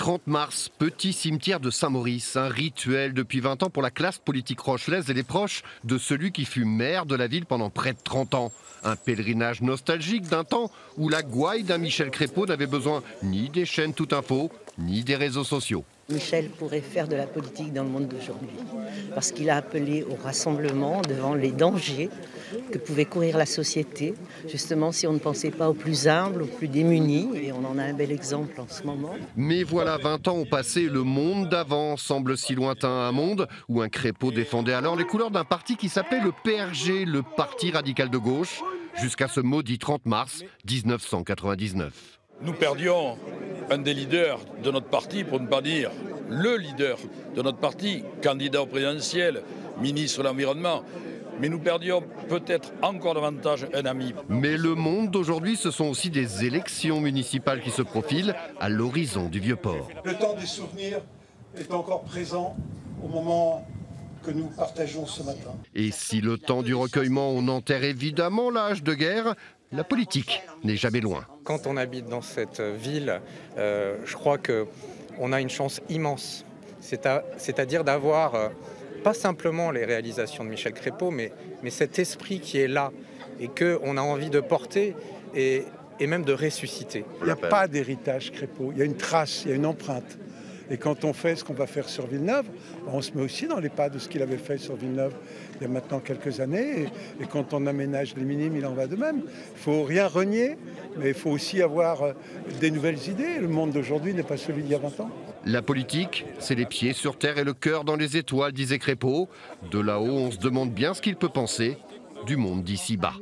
30 mars, petit cimetière de Saint-Maurice, un rituel depuis 20 ans pour la classe politique rochelaise et les proches de celui qui fut maire de la ville pendant près de 30 ans. Un pèlerinage nostalgique d'un temps où la gouaille d'un Michel Crépeau n'avait besoin ni des chaînes Tout Info, ni des réseaux sociaux. Michel pourrait faire de la politique dans le monde d'aujourd'hui, parce qu'il a appelé au rassemblement devant les dangers que pouvait courir la société, justement si on ne pensait pas aux plus humbles, aux plus démunis, et on en a un bel exemple en ce moment. Mais voilà, 20 ans ont passé, le monde d'avant semble si lointain, un monde où un Crépeau défendait alors les couleurs d'un parti qui s'appelait le PRG, le Parti Radical de Gauche, jusqu'à ce maudit 30 mars 1999. Nous perdions un des leaders de notre parti, pour ne pas dire le leader de notre parti, candidat au présidentiel, ministre de l'Environnement. Mais nous perdions peut-être encore davantage un ami. Mais le monde d'aujourd'hui, ce sont aussi des élections municipales qui se profilent à l'horizon du Vieux-Port. Le temps des souvenirs est encore présent au moment que nous partageons ce matin. Et si le temps du recueillement, on enterre évidemment l'âge de guerre, la politique n'est jamais loin. Quand on habite dans cette ville, je crois qu'on a une chance immense. C'est-à-dire d'avoir pas simplement les réalisations de Michel Crépeau, mais cet esprit qui est là et qu'on a envie de porter et même de ressusciter. Il n'y a pas d'héritage Crépeau, il y a une trace, il y a une empreinte. Et quand on fait ce qu'on va faire sur Villeneuve, on se met aussi dans les pas de ce qu'il avait fait sur Villeneuve il y a maintenant quelques années. Et quand on aménage les minimes, il en va de même. Il ne faut rien renier, mais il faut aussi avoir des nouvelles idées. Le monde d'aujourd'hui n'est pas celui d'il y a 20 ans. La politique, c'est les pieds sur terre et le cœur dans les étoiles, disait Crépeau. De là-haut, on se demande bien ce qu'il peut penser du monde d'ici-bas.